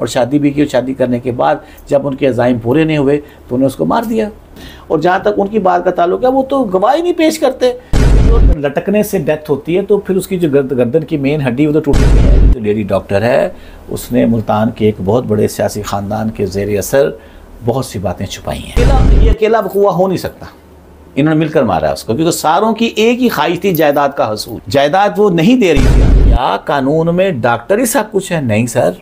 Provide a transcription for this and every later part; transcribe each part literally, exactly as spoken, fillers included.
और शादी भी की, और शादी करने के बाद जब उनके अज़ाइम पूरे नहीं हुए तो उन्होंने उसको मार दिया। और जहाँ तक उनकी बात का ताल्लुक है वो तो गवाही नहीं पेश करते। तो लटकने से डेथ होती है तो फिर उसकी जो गर्दन की मेन हड्डी वो तो टूट गई है। तो लेडी डॉक्टर है, उसने मुल्तान के एक बहुत बड़े सियासी ख़ानदान के ज़ेर असर बहुत सी बातें छुपाई हैं। ये अकेला बखुआ हो नहीं सकता, इन्होंने मिलकर मारा उसको, क्योंकि सारों की एक ही ख्वाहिश थी जायदाद का हसूल। जायदाद वो नहीं दे रही थी। या कानून में डॉक्टर ही सब कुछ है? नहीं सर,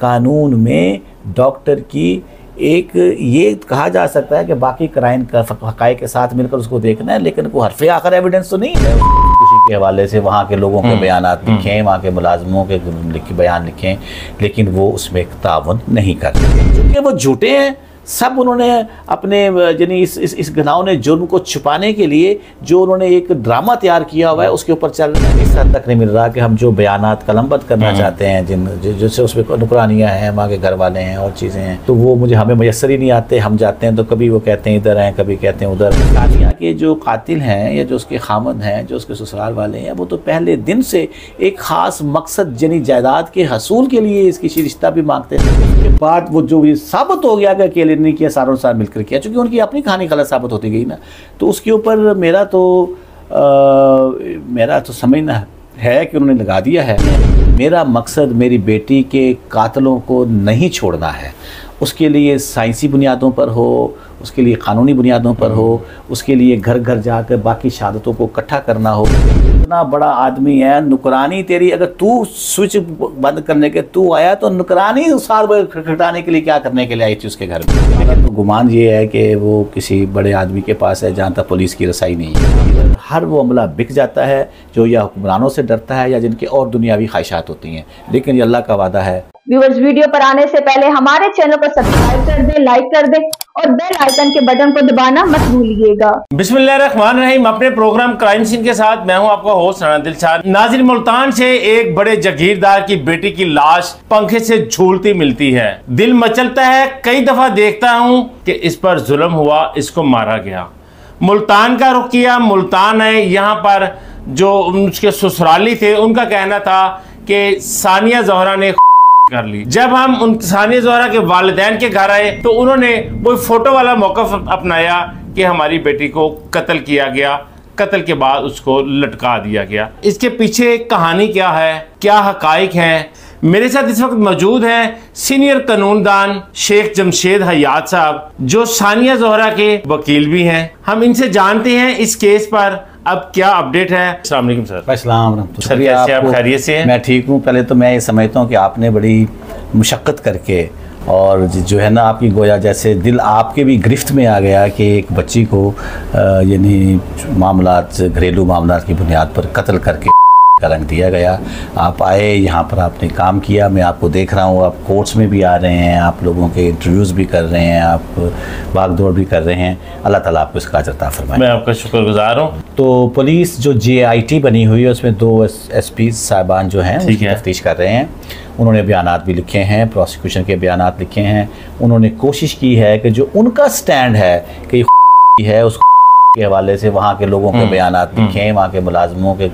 कानून में डॉक्टर की एक ये कहा जा सकता है कि बाकी क्राइम का हक़ाइक़ के साथ मिलकर उसको देखना है, लेकिन वो हरफे आखिर एविडेंस तो नहीं है। खुशी के हवाले से वहाँ के लोगों के बयान लिखें, वहाँ के मुलाजमों के बयान लिखें, लेकिन वो उसमें तावन नहीं करते क्योंकि वो झूठे हैं सब। उन्होंने अपने यानी इस इस इस घिनाव ने जुर्म को छुपाने के लिए जो उन्होंने एक ड्रामा तैयार किया हुआ है उसके ऊपर चल रहा है। इस हद तक नहीं मिल रहा कि हम जो बयानात कलमबंद करना चाहते हैं जिन जैसे उसमें नुकरानियाँ हैं, वहाँ के घर वाले हैं और चीज़ें हैं, तो वो मुझे हमें मैसर ही नहीं आते। हम जाते हैं तो कभी वो कहते हैं इधर हैं, कभी कहते हैं उधर। सानिया के जो कातिल हैं या जो उसके खामद हैं, जो उसके ससुराल वाले हैं, वो तो पहले दिन से एक ख़ास मकसद यानी जायदाद के हसूल के लिए इसकी रिश्ता भी मांगते थे। उसके बाद वो जो ये साबित हो गया कि अकेले नहीं किया, सारों साथ मिलकर किया, क्योंकि उनकी अपनी कहानी गलत साबित होती गई ना, तो उसके ऊपर मेरा तो आ, मेरा तो समझना है कि उन्होंने लगा दिया है। मेरा मकसद मेरी बेटी के कातलों को नहीं छोड़ना है, उसके लिए साइंसी बुनियादों पर हो, उसके लिए कानूनी बुनियादों पर हो, उसके लिए घर घर जाकर बाकी शहादतों को इकट्ठा करना हो। इतना बड़ा आदमी है, नुकरानी तेरी, अगर तू स्विच बंद करने के तू आया तो नुकरानी सार खटाने के लिए क्या करने के लिए आई थी उसके घर में? मेरा तो गुमान ये है कि वो किसी बड़े आदमी के पास है जहाँ तक पुलिस की रसाई नहीं है। हर वो अमला बिक जाता है जो या हुक्मरानों से डरता है या जिनके और दुनियावी ख्वाहिशात होती हैं, लेकिन ये अल्लाह का वादा है। व्यूअर्स, वीडियो पर आने से पहले हमारे चैनल को सब्सक्राइब कर दे, लाइक कर दे और बेल आइकन के बटन को दबाना मत भूलिएगा। बिस्मिल्लाहिर्रहमानिर्रहीम। अपने प्रोग्राम क्राइम सीन के साथ मैं हूं आपका होस्ट सना दिलशाद। नाज़रीन, मुल्तान से एक बड़े जागीरदार की बेटी की लाश पंखे से झूलती मिलती है। दिल मचलता है, कई दफा देखता हूं कि इस पर जुल्म हुआ, इसको मारा गया। मुल्तान का रुख किया, मुल्तान है, यहाँ पर जो उसके ससुराली थे उनका कहना था कि सानिया जोहरा ने कर ली। जब हम उन सानिया जोहरा के वालिदैन के घर आए तो उन्होंने वो फोटो वाला मौकफ अपनाया कि हमारी बेटी को कत्ल किया गया, कत्ल के बाद उसको लटका दिया गया। इसके पीछे कहानी क्या है, क्या हकाइक हैं? मेरे साथ इस वक्त मौजूद हैं सीनियर कानूनदान शेख जमशेद हयात साहब, जो सानिया जोहरा के वकील भी हैं। हम इनसे जानते हैं इस केस पर अब क्या अपडेट है। अस्सलाम वालेकुम सर। अस्सलाम वालेकुम सर। कैसे आप? खैरियत से हैं? मैं ठीक हूँ। पहले तो मैं ये समझता हूँ कि आपने बड़ी मुशक्क़त करके और जो है ना आपकी गोया जैसे दिल आपके भी गिरफ्त में आ गया कि एक बच्ची को यानी मामलात घरेलू मामलात की बुनियाद पर कत्ल करके का रंग दिया गया। आप आए यहाँ पर, आपने काम किया, मैं आपको देख रहा हूँ। आप कोर्ट्स में भी आ रहे हैं, आप लोगों के इंटरव्यूज़ भी कर रहे हैं, आप भागदौड़ भी कर रहे हैं। अल्लाह ताला आपको इसका अजर अता फरमाए। मैं आपका शुक्रगुजार हूँ। तो पुलिस जो जे आई टी बनी हुई है उसमें दो एस पी साहिबान जो हैं तफ्तीश कर रहे हैं। उन्होंने बयानात भी लिखे हैं, प्रोसिक्यूशन के बयानात लिखे हैं। उन्होंने कोशिश की है कि जो उनका स्टैंड है कि है उसको के हवाले से वहाँ के लोगों के बयान लिखें, वहाँ के मुलाजमों के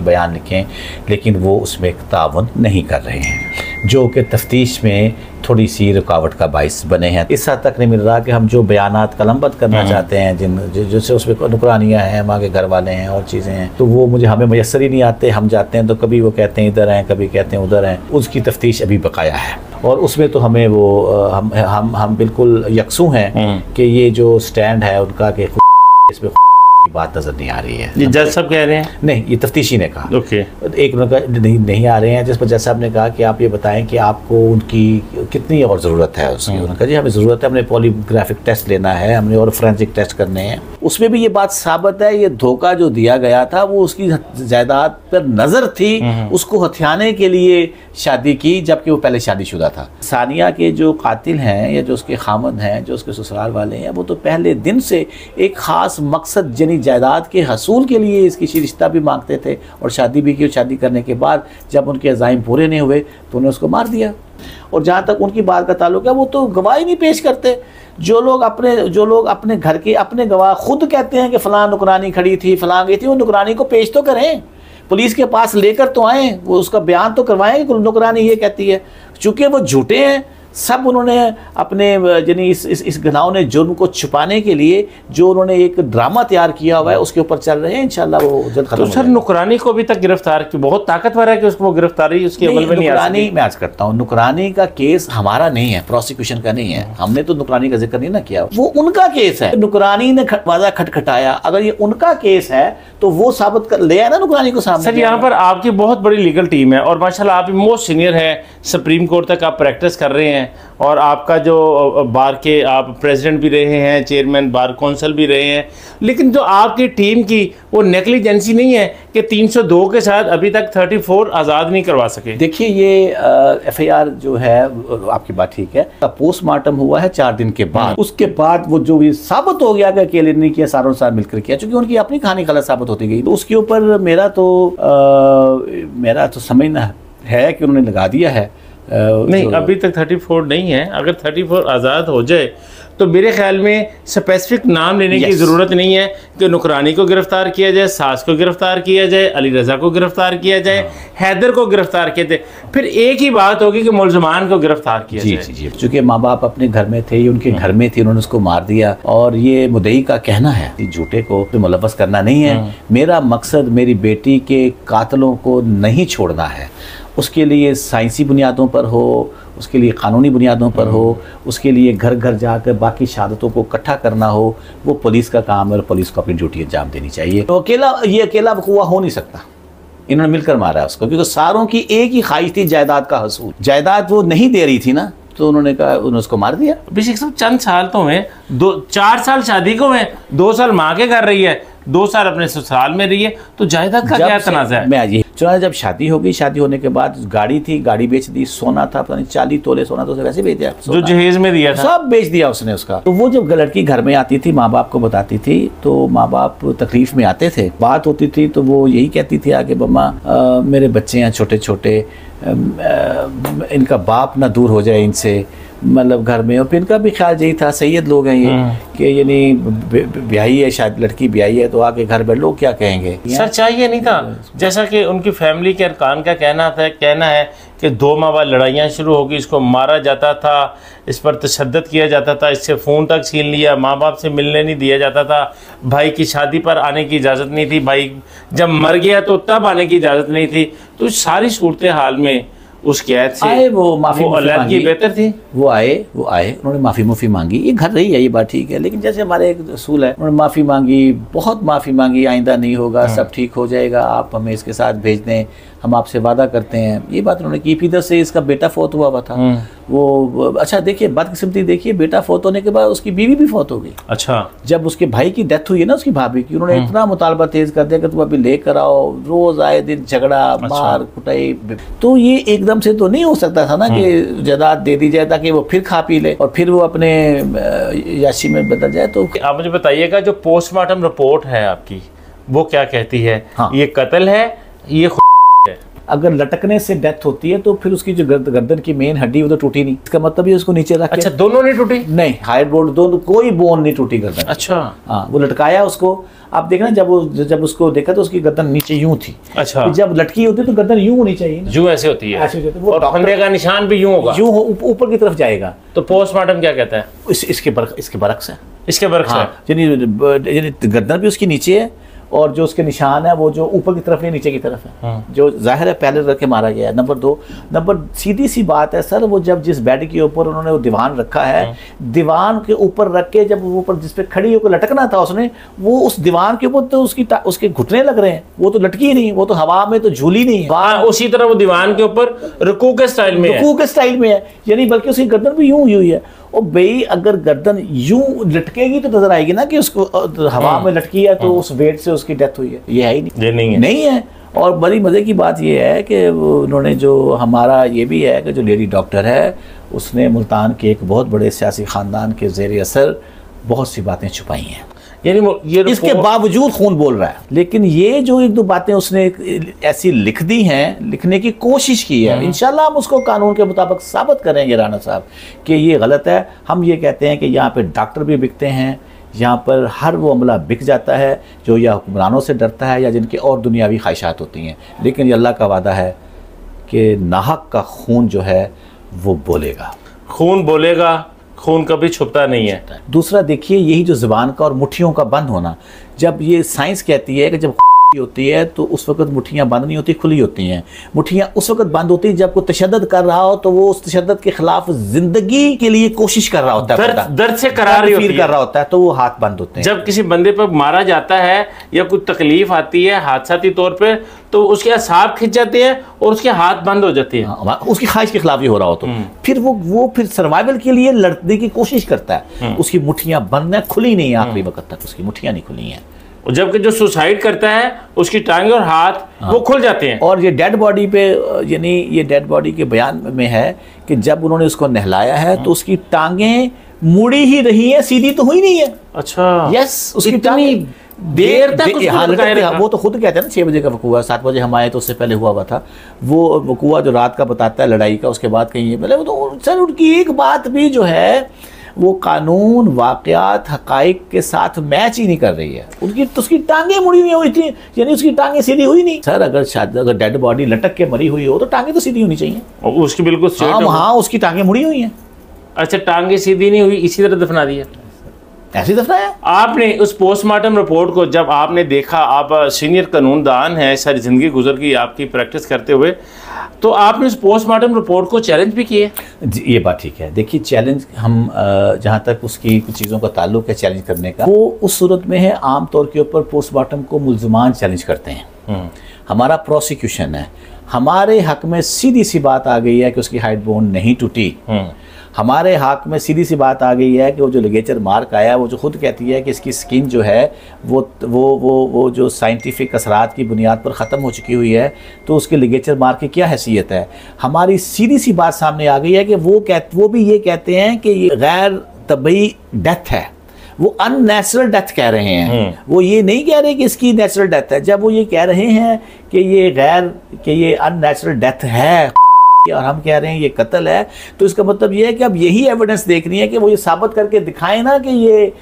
बयान लिखें, लेकिन वो उसमें तावन नहीं कर रहे हैं, जो कि तफ्तीश में थोड़ी सी रुकावट का बाइस बने हैं। इस हद तक नहीं मिल रहा कि हम जो बयानात कलमबंद करना चाहते हैं जिन जैसे उसमें नुकरानियाँ हैं, वहाँ के घर वाले हैं और चीज़ें हैं, तो वो मुझे हमें मैसर ही नहीं आते। हम जाते हैं तो कभी वो कहते हैं इधर हैं, कभी कहते हैं उधर हैं। उसकी तफ्तीश अभी बकाया है और उसमें तो हमें वो हम हम हम बिल्कुल यकसू हैं कि ये जो स्टैंड है उनका कि इसमें की बात नजर नहीं आ रही है। ये जज साहब कह रहे हैं? नहीं, ये तफ्तीशी ने कहा। ओके। एक उनका नहीं नहीं आ रहे हैं, जिस पर जज साहब ने कहा कि आप ये बताएं कि आपको उनकी कितनी और ज़रूरत है उसकी। उनका जी हमें ज़रूरत है, हमने पॉलीग्राफिक टेस्ट लेना है, हमने और फोरेंसिक टेस्ट करने हैं। उसमें भी ये बात साबित है, ये धोखा जो दिया गया था वो उसकी जायदाद पर नज़र थी, उसको हथियाने के लिए शादी की, जबकि वो पहले शादीशुदा था। सानिया के जो कातिल हैं या जो उसके खामद हैं, जो उसके ससुराल वाले हैं, वो तो पहले दिन से एक ख़ास मकसद यानी जायदाद के हसूल के लिए इसकी रिश्ता भी मांगते थे, और शादी भी की, और शादी करने के बाद जब उनके अज़ाइम पूरे नहीं हुए तो उन्होंने उसको मार दिया। और जहाँ तक उनकी बात का ताल्लुक है वो तो गवाही नहीं पेश करते। जो लोग अपने जो लोग अपने घर के अपने गवाह खुद कहते हैं कि फ़लां नुकरानी खड़ी थी, फ़लां गई थी, वो नुकरानी को पेश तो करें। पुलिस के पास लेकर तो आएँ, वो उसका बयान तो करवाएँ। निगरानी ये कहती है चूँकि वो झूठे हैं सब, उन्होंने अपने यानी इस इस इस घिनाव ने जुर्म को छुपाने के लिए जो उन्होंने एक ड्रामा तैयार किया हुआ है उसके ऊपर चल रहे हैं। इंशाल्लाह वो जल्द खत्म। तो सर नुकरानी को अभी तक गिरफ्तार की बहुत ताकतवर है कि उसको गिरफ्तारी उसके अमल में नहीं आ सकती। मैं आज करता हूँ नुकरानी का केस हमारा नहीं है, प्रोसिक्यूशन का नहीं है, हमने तो नुकरानी का जिक्र नहीं ना किया, वो उनका केस है। नुकरानी ने वादा खटखटाया, अगर ये उनका केस है तो वो साबित कर ले आया ना नुकरानी को सामने। सर यहाँ पर आपकी बहुत बड़ी लीगल टीम है और माशाल्लाह आप मोस्ट सीनियर हैं, सुप्रीम कोर्ट तक आप प्रैक्टिस कर रहे हैं और आपका जो बार के आप प्रेसिडेंट भी रहे हैं, चेयरमैन बार काउंसिल भी रहे हैं, लेकिन जो आपकी टीम की वो नेग्लिजेंसी नहीं है कि तीन सौ दो के साथ अभी तक चौंतीस आज़ाद नहीं करवा सके। देखिए ये एफआईआर जो है, आपकी बात ठीक है, पोस्टमार्टम हुआ है चार दिन के बाद, उसके बाद वो जो भी साबित हो गया कि अकेले नहीं किया, सारों साथ मिलकर किया, चूंकि उनकी अपनी कहानी गलत साबित होती गई, तो उसके ऊपर मेरा तो आ, मेरा तो समझना है कि उन्होंने लगा दिया है। नहीं, अभी तक चौंतीस नहीं है, अगर चौंतीस आज़ाद हो जाए तो मेरे ख्याल में स्पेसिफिक नाम लेने yes. की ज़रूरत नहीं है कि नुकरानी को गिरफ्तार किया जाए, सास को गिरफ्तार किया जाए, अली रज़ा को गिरफ्तार किया जाए, हैदर को गिरफ्तार किया जाए, फिर एक ही बात होगी कि मुलजमान को गिरफ्तार किया जी, जाए जी, जी। चूँकि माँ बाप अपने घर में थे, ये उनके घर में थे, उन्होंने उसको मार दिया और ये मुद्दई का कहना है, झूठे को मुलव्वस करना नहीं है। मेरा मकसद मेरी बेटी के कातलों को नहीं छोड़ना है, उसके लिए साइंसी बुनियादों पर हो, उसके लिए कानूनी बुनियादों पर हो, उसके लिए घर घर जाकर बाकी शहादतों को इकट्ठा करना हो, वो पुलिस का काम है और पुलिस को अपनी ड्यूटी अंजाम देनी चाहिए। तो अकेला ये अकेला बखुआ हो नहीं सकता, इन्होंने मिलकर मारा उसको, क्योंकि सारों की एक ही ख्वाहिश थी जायदाद का हसूल, जायदाद वो नहीं दे रही थी ना, तो उन्होंने कहा उन्होंने उसको मार दिया। बेशक सब चंद साल तो हैं, दो चार साल शादी को हैं, दो साल माँ के घर रही है, दो साल अपने ससुराल में रही है, तो जायदाद का क्या तनाज़ा है। मैं आइए चुनाव जब शादी हो गई, शादी होने के बाद गाड़ी थी, गाड़ी बेच दी, सोना था पता नहीं चालीस तोले सोना तो उसे वैसे बेच दिया, जो जहेज में दिया था सब बेच दिया उसने उसका। तो वो जब लड़की घर में आती थी माँ बाप को बताती थी तो माँ बाप तकलीफ में आते थे, बात होती थी तो वो यही कहती थी आगे, मम्मा मेरे बच्चे हैं छोटे छोटे, इनका बाप ना दूर हो जाए इनसे, मतलब घर में। और फिर इनका भी ख्याल यही था, सैयद लोग हैं ये, कि यानी ब्याही है, शायद लड़की ब्याही है तो आके घर में लोग क्या कहेंगे। सर चाहिए नहीं था, जैसा कि उनकी फैमिली के अरकान का कहना था, कहना है कि दो माह बाद लड़ाइयाँ शुरू होगी, इसको मारा जाता था, इस पर तशद्दद किया जाता था, इससे फ़ोन तक छीन लिया, माँ बाप से मिलने नहीं दिया जाता था, भाई की शादी पर आने की इजाज़त नहीं थी, भाई जब मर गया तो तब आने की इजाज़त नहीं थी। तो सारी सूरत हाल में उसके आयत से आए, वो माफ़ी मांगी, बेहतर थी वो आए, वो आए उन्होंने माफ़ी मुफ़ी मांगी, ये घर रही है ये बात ठीक है, लेकिन जैसे हमारे एक असूल है, उन्होंने माफ़ी मांगी, बहुत माफ़ी मांगी, आइंदा नहीं होगा, सब ठीक हो जाएगा, आप हमें इसके साथ भेज दें, हम आपसे वादा करते हैं, ये बात उन्होंने की। फिर से इसका बेटा फोत हुआ हुआ था वो, अच्छा देखिए बदकिस्मती देखिए, बेटा फोत होने के बाद उसकी बीवी भी फोत हो गई। अच्छा, जब उसके भाई की डेथ हुई है ना उसकी भाभी की, उन्होंने इतना मुतालबा तेज़ कर दिया कि तुम अभी लेकर आओ, रोज़ आए दिन झगड़ा मार कुटाई, तो ये एकदम से तो नहीं हो सकता था ना कि जायदाद दे दी जाए ताकि वो फिर खा पी ले और फिर वो अपने याशी में बदल जाए। तो आप मुझे बताइएगा जो पोस्टमार्टम रिपोर्ट है आपकी वो क्या कहती है, ये कत्ल है ये, अगर लटकने से डेथ होती है तो फिर उसकी जो गर्दन की मेन हड्डी वो तो टूटी नहीं, इसका मतलब ये उसको नीचे रख। अच्छा, दोनों नहीं टूटी? नहीं, हायर बोर्ड दोनों कोई बोन नहीं टूटी गर्दन। अच्छा हाँ, वो लटकाया उसको, आप देखना जब वो जब उसको देखा तो उसकी गर्दन नीचे यूं थी। अच्छा, तो जब लटकी होती है तो गर्दन यूं होनी चाहिए, यूं ऐसे होती है, ऐसे होती है, और फंदे का निशान भी यूं होगा, यूं ऊपर की तरफ जाएगा। तो पोस्टमार्टम क्या कहता है? इस, इसके बरक, इसके बरक्स है, इसके बरक्स है, यानी गर्दन भी उसकी नीचे है और जो उसके निशान है वो जो ऊपर की तरफ नहीं नीचे की तरफ है, जो जाहिर है पहले रख के मारा गया है। नंबर दो, नंबर सीधी सी बात है सर, वो जब जिस बेड के ऊपर उन्होंने वो दीवान रखा है, दीवान के ऊपर रख के जब वो ऊपर जिस पे खड़ी होकर लटकना था उसने, वो उस दीवान के ऊपर तो उसकी उसके घुटने लग रहे हैं, वो तो लटकी ही नहीं, वो तो हवा में तो झूली नहीं है, उसी तरह वो दीवान के ऊपर रुकू के स्टाइल में रुकू के स्टाइल में है, यानी बल्कि उसकी गर्दन भी यूं हुई है। और भाई अगर गर्दन यूं लटकेगी तो नजर आएगी ना कि उसको हवा में लटकी है, तो उस वेट से उसकी डेथ हुई है, ये है ही नहीं, ये नहीं है, नहीं है। और बड़ी मज़े की बात यह है कि उन्होंने जो हमारा ये भी है कि जो लेडी डॉक्टर है उसने मुल्तान के एक बहुत बड़े सियासी ख़ानदान के ज़ेर असर बहुत सी बातें छुपाई हैं, यानी ये इसके बावजूद खून बोल रहा है, लेकिन ये जो एक दो बातें उसने ऐसी लिख दी हैं, लिखने की कोशिश की है, इंशाल्लाह हम उसको कानून के मुताबिक साबित करेंगे राना साहब कि ये गलत है। हम ये कहते हैं कि यहाँ पे डॉक्टर भी बिकते हैं, यहाँ पर हर वो अमला बिक जाता है जो या हुक्मरानों से डरता है या जिनके और दुनियावी ख्वाहिशात होती हैं। लेकिन ये अल्लाह का वादा है कि नाहक का खून जो है वो बोलेगा, खून बोलेगा, खून कभी छुपता नहीं है। दूसरा देखिए, यही जो ज़ुबान का और मुठ्ठियों का बंद होना, जब ये साइंस कहती है कि जब होती है तो उस वक्त मुठ्ठियाँ बंद नहीं होती, खुली होती हैं। मुठ्ठियाँ उस वक्त बंद होती हैं जब कोई तशद्दद कर रहा हो तो वो उस तशद्दद के खिलाफ जिंदगी के लिए कोशिश कर रहा होता है, दर्द, दर्द से करार होती है। कर रहा होता है तो वो हाथ बंद होते हैं। जब किसी बंदे पर मारा जाता है या कुछ तकलीफ आती है हादसाती तौर पर तो उसके असाब खिंच जाते हैं और उसके हाथ बंद हो जाते हैं, उसकी ख्वाहिश के खिलाफ ये हो रहा हो तो फिर वो वो फिर सर्वाइवल के लिए लड़ने की कोशिश करता है। उसकी मुठ्ठियाँ बंद हैं, खुली नहीं है, आखिरी वक्त तक उसकी मुठ्ठियाँ नहीं खुली हैं। जबकि जो सुसाइड करता है उसकी टांगे और हाथ वो खुल जाते हैं। और ये डेड बॉडी पे, यानी ये डेड बॉडी के बयान में है कि जब उन्होंने उसको नहलाया है तो उसकी टांगें मुड़ी ही रही हैं, सीधी तो हुई नहीं है। अच्छा, यस, उसकी टांगे देर तक दे, हालत वो तो खुद कहते हैं ना, छः बजे का वकूआ, सात बजे हम आए तो उससे पहले हुआ हुआ था। वो वकूआ जो रात का बताता है लड़ाई का, उसके बाद कहीं पहले वो तो सर उनकी एक बात भी जो है वो कानून वाक़यात हक़ाइक़ के साथ मैच ही नहीं कर रही है। उनकी तो उसकी टांगें मुड़ी हुई हुई थी, यानी उसकी टांगें सीधी हुई नहीं। सर अगर शायद अगर डेड बॉडी लटक के मरी हुई हो तो टांगें तो सीधी होनी चाहिए। और उसकी बिल्कुल हाँ हाँ उसकी टांगें मुड़ी हुई हैं। अच्छा, टांगें सीधी नहीं हुई, इसी तरह दफना दिया, ऐसी दफनाया आपने। उस पोस्टमार्टम रिपोर्ट को जब आपने देखा, आप सीनियर कानूनदान हैं, सारी ज़िंदगी गुजर गई आपकी प्रैक्टिस करते हुए, तो आपने उस पोस्टमार्टम रिपोर्ट को चैलेंज भी किए? ये बात ठीक है। देखिए, चैलेंज हम जहाँ तक उसकी कुछ चीज़ों का ताल्लुक है चैलेंज करने का, वो उस सूरत में है आम तौर के ऊपर पोस्टमार्टम को मुलजमान चैलेंज करते हैं। हमारा प्रोसिक्यूशन है, हमारे हक में सीधी सी बात आ गई है कि उसकी हाइड बोन नहीं टूटी। हमारे हक में सीधी सी बात आ गई है कि वो जो लिगेचर मार्क आया, वो जो खुद कहती है कि इसकी स्किन जो है वो वो वो वो जो साइंटिफिक असरात की बुनियाद पर ख़त्म हो चुकी हुई है, तो उसके लिगेचर मार्क की क्या हैसियत है। हमारी सीधी सी बात सामने आ गई है कि वो कह वो भी ये कहते हैं कि ये गैर तबी डेथ है, वो अननेचुरल डेथ कह रहे हैं। वो ये नहीं कह रहे कि इसकी नेचुरल डेथ है, जब वो ये कह रहे हैं कि ये गैर कि ये अननेचुरल डेथ है और हम कह रहे हैं ये कत्ल है, तो इसका मतलब ये है कि अब यही एविडेंस देखनी है कि वो ये साबित करके दिखाएं ना कि ये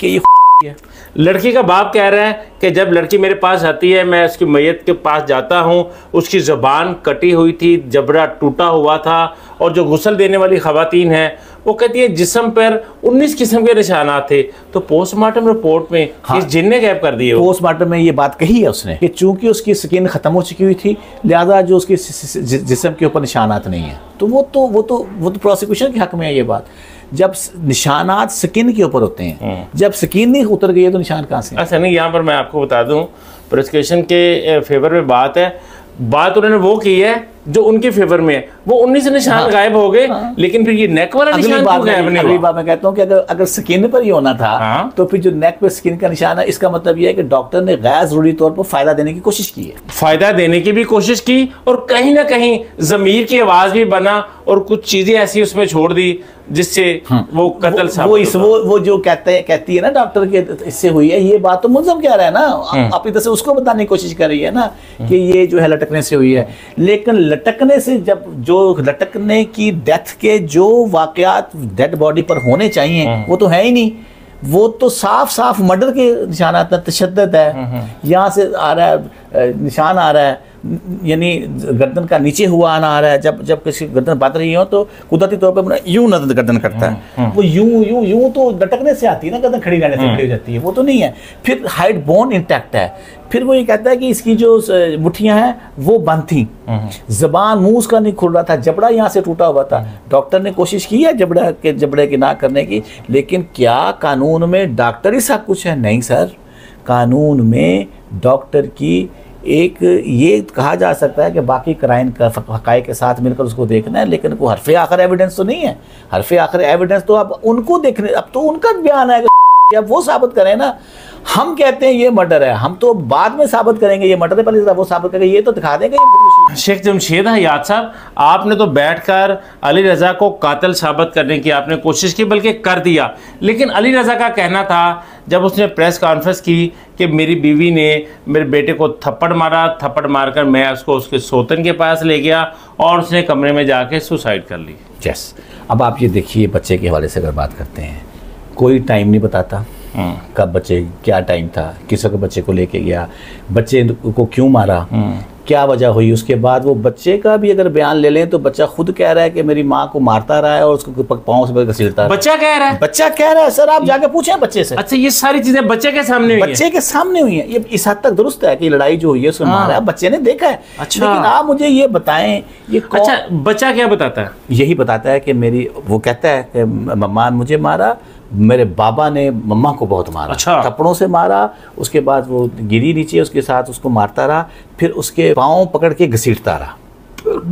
कि ये है। लड़की का बाप कह रहा है कि जब लड़की मेरे पास आती है, मैं उसकी मैयत के पास जाता हूँ, उसकी ज़ुबान कटी हुई थी, जबड़ा टूटा हुआ था, और जो गुस्ल देने वाली ख़वातीन हैं वो कहती है जिस्म पर उन्नीस किस्म के निशानात थे। तो पोस्टमार्टम रिपोर्ट में हाँ, इस जिन ने गैप कर दिए। पोस्टमार्टम में ये बात कही है उसने कि चूंकि उसकी स्किन ख़त्म हो चुकी हुई थी, लिहाजा जो उसके जिस्म के ऊपर निशानात नहीं है, तो वो तो वो तो वो तो प्रोसिक्यूशन के हक़ में है ये बात। जब निशानात स्किन के ऊपर होते हैं, जब स्किन नहीं उतर गई है तो निशान कहाँ से? अच्छा नहीं, यहाँ पर मैं आपको बता दूँ, प्रोसिक्यूशन के फेवर में बात है, बात उन्होंने वो की है जो उनके फेवर में है, वो उन्नीस निशान हाँ, गायब हो गए हाँ, लेकिन फिर ये नेक वाला निशान क्यों गायब नहीं हुआ? अगली बात मैं कहता हूँ कि अगर अगर स्किन पर ही होना था हाँ, तो फिर जो नेक पर स्किन का निशान है, इसका मतलब ये है कि डॉक्टर ने गैर जरूरी तौर पर फायदा देने की कोशिश की है, फायदा देने की भी कोशिश की, और कहीं ना कहीं जमीर की आवाज भी बना और कुछ चीजें ऐसी उसमें छोड़ दी जिससे वो कत्ल साबित वो वो जो कहते कहती है ना डॉक्टर के इससे हुई है, ये बात तो मुल्ज़िम कह रहा है ना, अपनी तरह से उसको बताने की कोशिश कर रही है ना कि ये जो है लटकने से हुई है। लेकिन लटकने से जब जो लटकने की डेथ के जो वाकयात डेड बॉडी पर होने चाहिए वो तो है ही नहीं, वो तो साफ साफ मर्डर के निशान आता है, तशद्दद है, यहाँ से आ रहा है निशान आ रहा है, यानी गर्दन का नीचे हुआ आना आ रहा है। जब जब किसी गर्दन बात रही हो तो कुदरती तौर पर यूं नजर गर्दन करता है, वो यूं यूं यूं तो लटकने से आती है ना, गर्दन खड़ी रहने से खड़ी हो जाती है, वो तो नहीं है। फिर हाइड बोन इंटैक्ट है, फिर वो ये कहता है कि इसकी जो मुठ्ठियाँ हैं वो बंद थी, जबान मुँह उसका नहीं खुल रहा था, जबड़ा यहाँ से टूटा हुआ था। डॉक्टर ने कोशिश की है जबड़ा के जबड़े की ना करने की, लेकिन क्या कानून में डॉक्टर ही सब कुछ है? नहीं सर, कानून में डॉक्टर की एक ये कहा जा सकता है कि बाकी क्राइन का हकाय के साथ मिलकर उसको देखना है, लेकिन वो हरफे आखिर एविडेंस तो नहीं है। हरफे आखिर एविडेंस तो अब उनको देखने, अब तो उनका बयान है, अब वो साबित करें ना। हम कहते हैं ये मर्डर है, हम तो बाद में साबित करेंगे ये मर्डर है, पहले वो साबित करेंगे, ये तो दिखा देंगे। शेख जमशेद हयात साहब, आपने तो बैठकर अली रज़ा को कातिल साबित करने की आपने कोशिश की, बल्कि कर दिया, लेकिन अली रज़ा का कहना था जब उसने प्रेस कॉन्फ्रेंस की कि मेरी बीवी ने मेरे बेटे को थप्पड़ मारा, थप्पड़ मारकर मैं उसको उसके सोतन के पास ले गया और उसने कमरे में जाके सुसाइड कर ली। यस, अब आप ये देखिए बच्चे के हवाले से अगर बात करते हैं, कोई टाइम नहीं बताता, कब बचे, क्या टाइम था, किस वक्त बच्चे को लेके गया, बच्चे को क्यों मारा, क्या वजह हुई। उसके बाद वो बच्चे का भी अगर बयान ले लें तो बच्चा खुद कह रहा है कि मेरी माँ को मारता रहा है और उसको पाँव से घसीटता है। बच्चा कह रहा है, बच्चा कह रहा है। सर आप जाके पूछें बच्चे से। अच्छा, ये सारी चीजें बच्चे के सामने हुई, बच्चे के सामने हुई है। ये इस हद तक दुरुस्त है कि लड़ाई जो हुई है उसमें मारा है, बच्चे ने देखा है। अच्छा, लेकिन आप मुझे ये बताएं ये। अच्छा, बच्चा क्या बताता है? यही बताता है कि मेरी, वो कहता है कि मम्मा मुझे मारा, मेरे बाबा ने मम्मा को बहुत मारा। अच्छा। थप्पड़ों से मारा, उसके बाद वो गिरी नीचे, उसके साथ उसको मारता रहा, फिर उसके पाँव पकड़ के घसीटता रहा,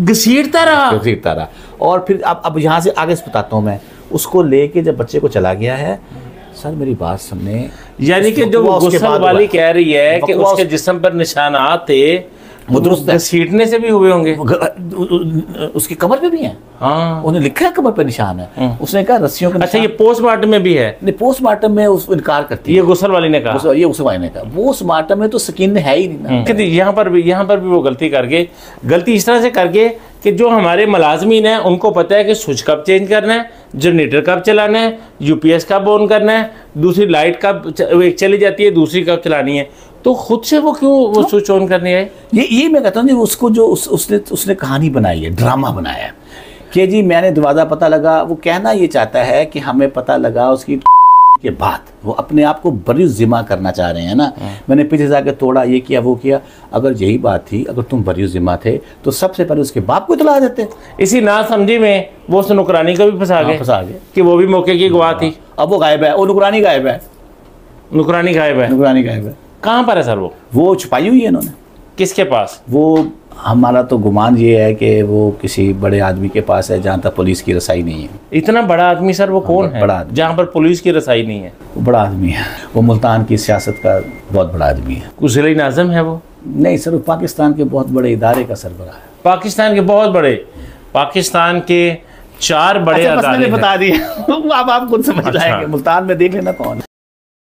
घसीटता रहा घसीटता रहा और फिर अब अब यहाँ से आगे बताता हूँ मैं। उसको लेके जब बच्चे को चला गया है, सर मेरी बात समझे, यानी कि जो गुस्सा वाली कह रही है कि उसके जिस्म पर निशानात थे, घसीटने से भी हुए होंगे, उसकी कमर पे भी है। हाँ, उन्हें लिखा है कमर पे निशान है, उसने कहा रस्सियों का। अच्छा, ये पोस्टमार्टम में भी है? नहीं, पोस्टमार्टम में उसको इनकार करती है, ये गुस्सा वाली ने कहा, ये गुस्सा वाली ने कहा। पोस्टमार्टम में तो सकीन है ही नहीं। यहाँ पर भी, यहाँ पर भी वो गलती करके, गलती इस तरह से करके कि जो हमारे मुलाजमीन हैं उनको पता है कि स्विच कब चेंज करना है, जनरेटर कब चलाना है, यूपीएस कब ऑन करना है, दूसरी लाइट कब चली जाती है, दूसरी कब चलानी है, तो खुद से वो क्यों वो स्विच ऑन करनी है? ये ये मैं कहता हूँ उसको जो उस, उसने उसने कहानी बनाई है, ड्रामा बनाया है कि जी मैंने दरवाज़ा पता लगा। वो कहना ये चाहता है कि हमें पता लगा उसकी के बाद, वो अपने आप को बरी ज़िम्मा करना चाह रहे हैं ना, मैंने पीछे जाकर तोड़ा, ये किया, वो किया। अगर यही बात थी, अगर तुम बरी ज़िम्मा थे तो सबसे पहले उसके बाप को इतला देते। इसी नासमझी में वो उस नुकरानी को भी फंसा गए, फंसा गए कि वो भी मौके की गवाह थी। अब वो गायब है, वो नुकरानी गायब है, नुकरानी गायब है, नुकरानी गायब है। कहाँ पर है सर वो? वो छुपाई हुई है इन्होंने। किसके पास? वो हमारा तो गुमान ये है कि वो किसी बड़े आदमी के पास है, जहाँ तक पुलिस की रसाई नहीं है। इतना बड़ा आदमी सर वो कौन है? बड़ा आदमी जहाँ पर पुलिस की रसाई नहीं है, वो बड़ा आदमी है। वो मुल्तान की सियासत का बहुत बड़ा आदमी है, कुछ ज़िले नाज़म है वो? नहीं सर, वो पाकिस्तान के बहुत बड़े इदारे का सरबराह है, पाकिस्तान के बहुत बड़े, पाकिस्तान के चार बड़े। अच्छा, बस मैंने बता दिया, आप खुद समझ जाएंगे। मुल्तान में देख लेना कौन है।